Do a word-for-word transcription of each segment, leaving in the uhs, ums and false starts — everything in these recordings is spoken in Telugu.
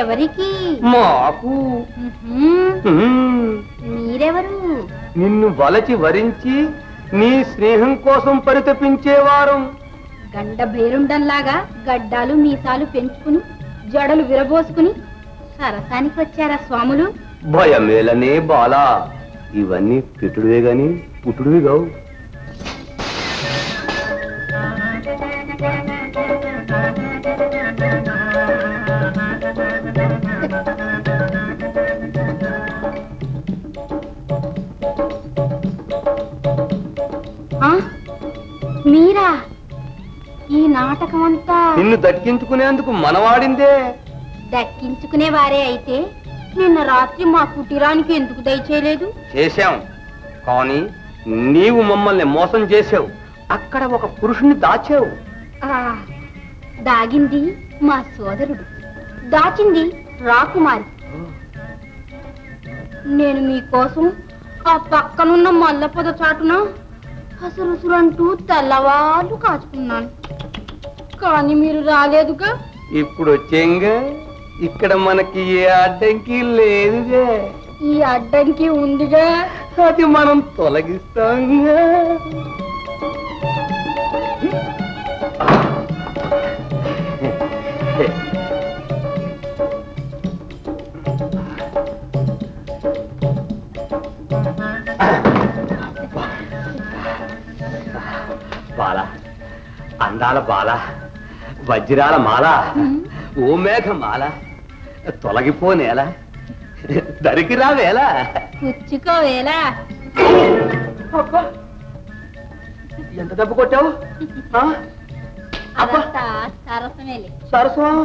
ఎవరికి మాకు మీరెవరు? నిన్ను వలచి వరించి నీ స్నేహం కోసం పరితపించేవారం. గండ భైరుండంలాగా గడ్డాలు మీసాలు పెంచుకుని జడలు విరబోసుకుని సరసానికి వచ్చారా స్వాములు? భయమేలనే బాలా, ఇవన్నీ పిటుడువే గాని పుట్టుడువి గావు. మీరా ఈ నాటకం అంతా? నిన్ను దక్కించుకునేందుకు మనవాడిందే. దక్కించుకునే వారే అయితే నిన్న రాత్రి మా కుటీరానికి ఎందుకు దయచేయలేదు? చేశాం, కానీ నీవు మమ్మల్ని మోసం చేసావు. అక్కడ ఒక పురుషుణ్ణి దాచావు. దాగింది మా సోదరుడు, దాచింది రాకుమారి. నేను మీకోసం ఆ పక్కనున్న మల్లపొద చాటున అసలుసులంటూ తెల్లవాళ్ళు కాచుకున్నాను, కానీ మీరు రాలేదుగా. ఇప్పుడు వచ్చేంగా, ఇక్కడ మనకి ఏ అడ్డంకి లేదుగా. ఈ అడ్డంకి ఉందిగా, అది మనం తొలగిస్తాంగా. బాల, అందాల బాల, వజ్రాల మాల, ఓ మేఘ మాల, తొలగిపోనేలా దరికిరా వేలా, పుచ్చుకోవేలా. ఎంత డబ్బు కొట్టావు? సరసం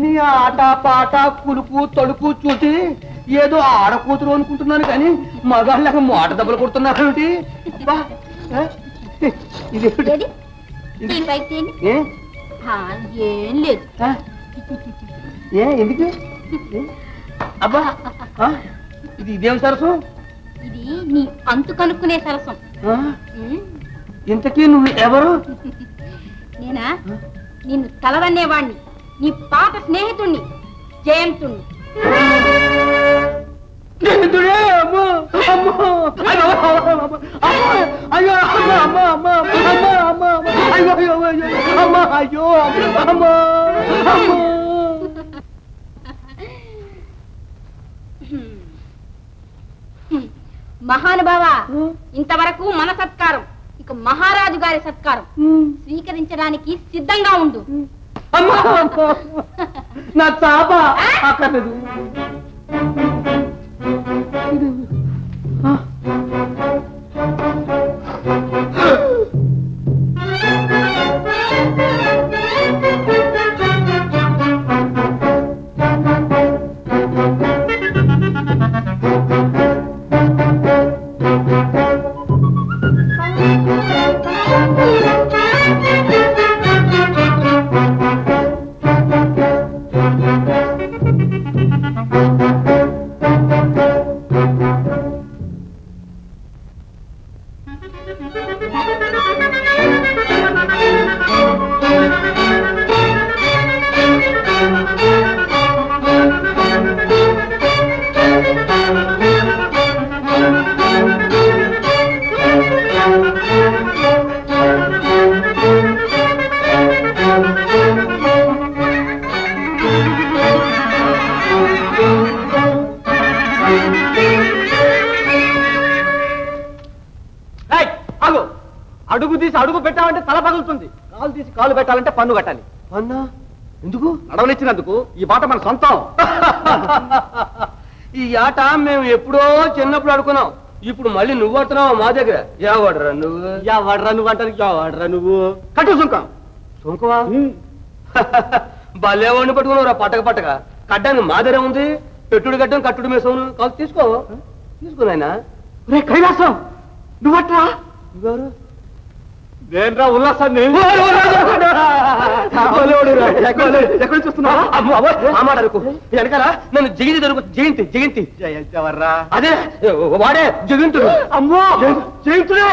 నీ ఆట పాట కులుపు తొడుపు చూసి ఏదో ఆడకూతురు అనుకుంటున్నాను, కానీ మగాళ్ళకి మోట దెబ్బలు కొడుతున్నారేమిటి? అబ్బా, ఏం లేదు. ఏ ఎందుకు? అబ్బా, ఇది ఇదేం సరసం? ఇది నీ అంతు కనుక్కునే సరసం. ఇంతకీ నువ్వు ఎవరు? నేనా? నిన్ను తలవన్నేవాణ్ణి, నీ పాత స్నేహితుణ్ణి, జయంతుణ్ణి. మహానుభావా, ఇంతవరకు మన సత్కారం, ఇక మహారాజు గారి సత్కారం. స్వీకరించడానికి సిద్ధంగా ఉండు. నా చాప ఆకలేదు. అడుగు తీసి అడుగు పెట్టాలంటే తల పగులుతుంది, కాలు తీసి కాలు పెట్టాలంటే పన్ను కట్టాలి. పన్నా ఎందుకు అడవలిచ్చినందుకు ఈ బాట మన సొంతం. ఈ ఆట మేము ఎప్పుడో చిన్నప్పుడు ఆడుకున్నాం. ఇప్పుడు మళ్ళీ నువ్వు ఆడుతున్నావు మా దగ్గర. ఎవడరా నువ్వు? ఎవడరా నువ్వు అంటానికి ఎవడరా నువ్వు? కట్టు సుంకం. సుంకమా? భలేవాడిని పట్టుకున్నావురా పట్టక పట్టక. కట్టడానికి మా దగ్గర ఉంది. పెట్టుడు గడ్డం కట్టుడు మేసవును కాదు తీసుకో తీసుకున్నాయన. రే కైలాసం నువ్వట్రా గారు నేనరా ఉల్లాసాన్ని ఎక్కడ చూస్తున్నావు? ఆ మాట అనుకో వెనకాల నన్ను జిగింది దొరుకు జయంతి జయంతి జయించవర్రా అదే వాడే జగింతుడు. అమ్మో జయించుడే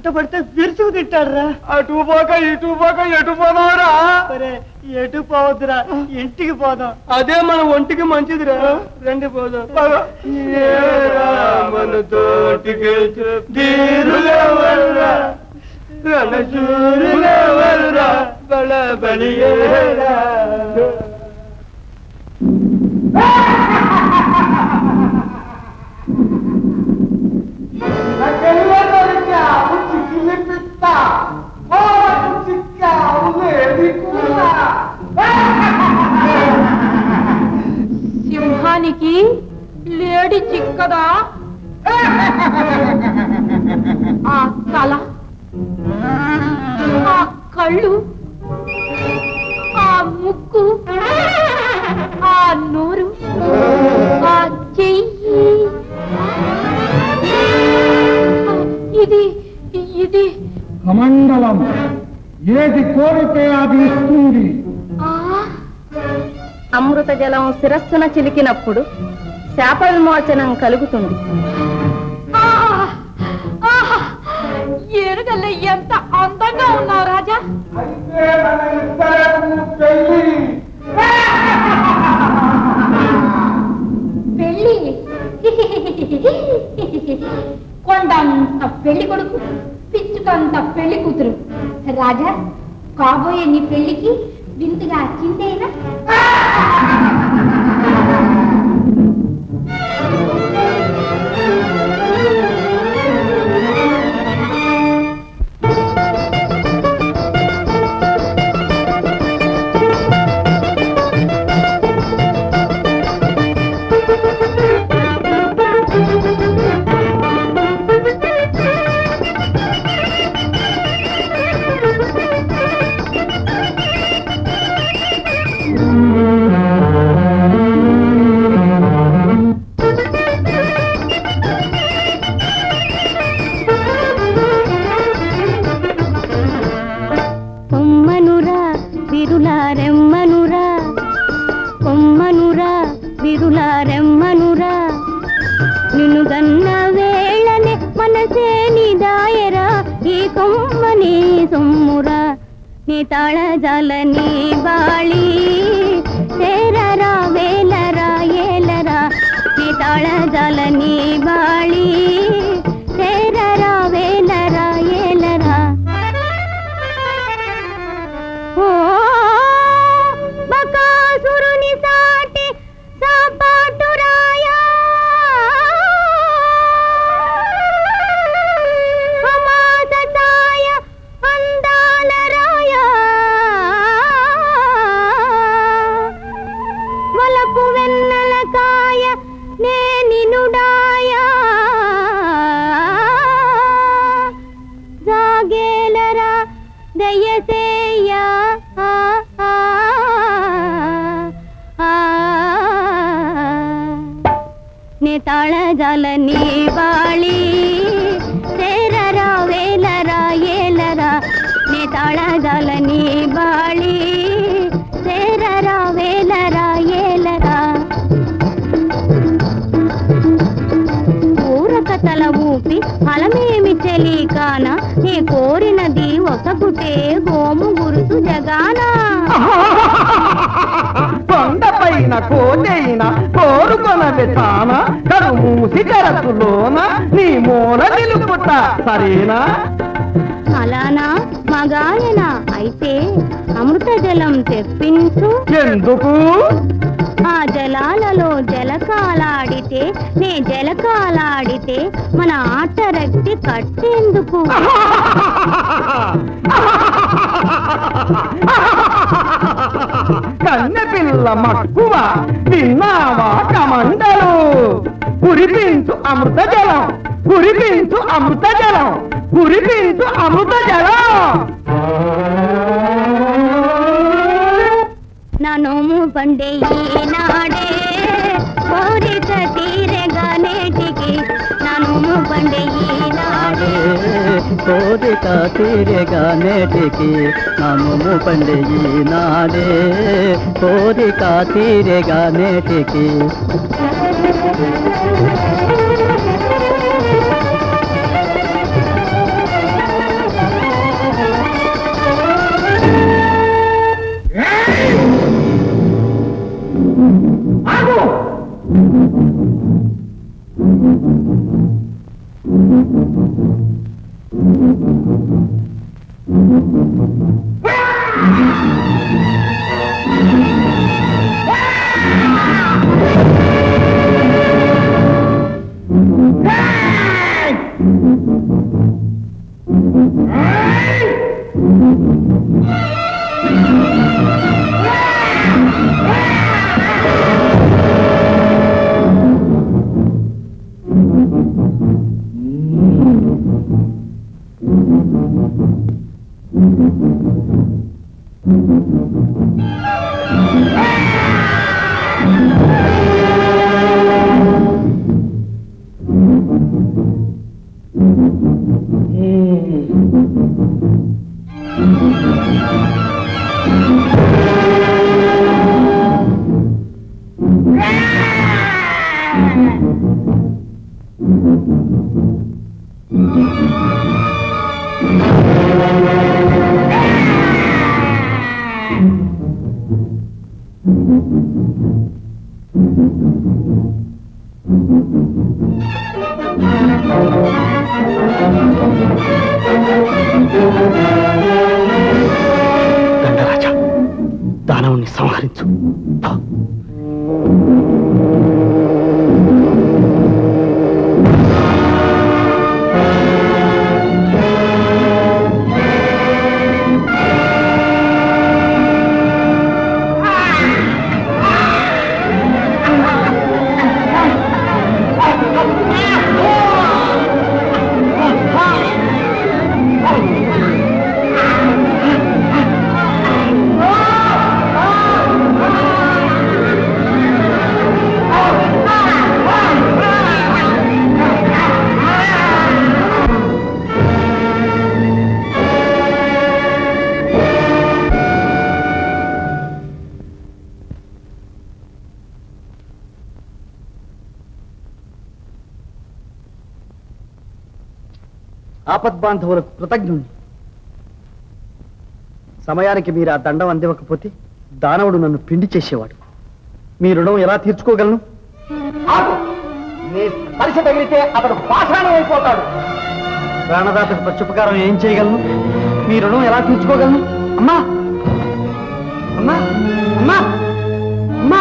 కంట పడితే విరుచుకు తిట్టారా? అటు పోక ఇటు పోక ఎటు పోదావురా? ఎటు పోవద్దురా ఇంటికి పోదాం. అదే మన ఒంటికి మంచిదిరా. రండి పోదాం. మన తోటికి సింహానికి లేడి చిక్కదా? ఆ తల, ఆ కళ్ళు, ఆ ముక్కు, ఆ నోరు, ఆ చెయ్యి, ఇది ఇది కమండలం. ఏది కోరితే అది ఇస్తుంది. అమృత జలం శిరస్సున చిలికినప్పుడు శాప విమోచనం కలుగుతుంది. ఏనుగల్ల ఎంత అందంగా ఉన్నావు రాజా. పెళ్ళి కొండంత పెళ్లి కొడుకు, పిచ్చుకంత పెళ్లి కూతురు. రాజా కాబోయే నీ పెళ్లికి వింతగా చింతేనా? పువెన్నెల సరేనా అలానా మగాయనా అయితే అమృత జలం తెప్పించు. ఎందుకు? ఆ జలాలలో జలకాలాడితే నే జలకాలాడితే మన ఆట రక్తి కట్టేందుకు. కన్నెపిల్ల మక్కువ విన్నావా కమండలు? కురిపించు అమృత జలం, కురిపించు అమృత జలం, కురిపించు అమృత జలం. నా నోము పండే ఈనాడే కోరిక తీరగా నేటికి, నా నోము పండే ఈనాడే కోరిక తీరగా నేటికి, నా నోము పండే ఈనాడే కోరిక తీరగా నేటికి. ఆపద్బాంధవులకు కృతజ్ఞుణ్ణి. సమయానికి మీరు ఆ దండం అందివ్వకపోతే దానవుడు నన్ను పిండి చేసేవాడు. మీ రుణం ఎలా తీర్చుకోగలను? ప్రాణదాతకు ప్రత్యుపకారం ఏం చేయగలను? మీ రుణం ఎలా తీర్చుకోగలను? అమ్మా అమ్మా అమ్మా అమ్మా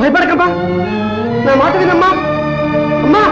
భయపడకమ్మా, నా మాట వినమ్మా అమ్మా.